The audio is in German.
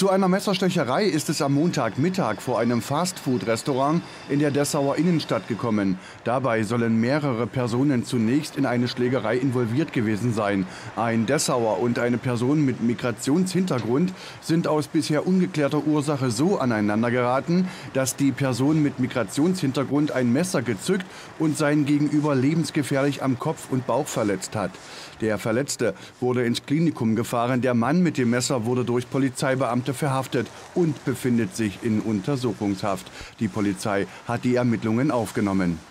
Zu einer Messerstecherei ist es am Montagmittag vor einem Fastfood-Restaurant in der Dessauer Innenstadt gekommen. Dabei sollen mehrere Personen zunächst in eine Schlägerei involviert gewesen sein. Ein Dessauer und eine Person mit Migrationshintergrund sind aus bisher ungeklärter Ursache so aneinander geraten, dass die Person mit Migrationshintergrund ein Messer gezückt und sein Gegenüber lebensgefährlich am Kopf und Bauch verletzt hat. Der Verletzte wurde ins Klinikum gefahren. Der Mann mit dem Messer wurde durch Polizeibeamte verhaftet und befindet sich in Untersuchungshaft. Die Polizei hat die Ermittlungen aufgenommen.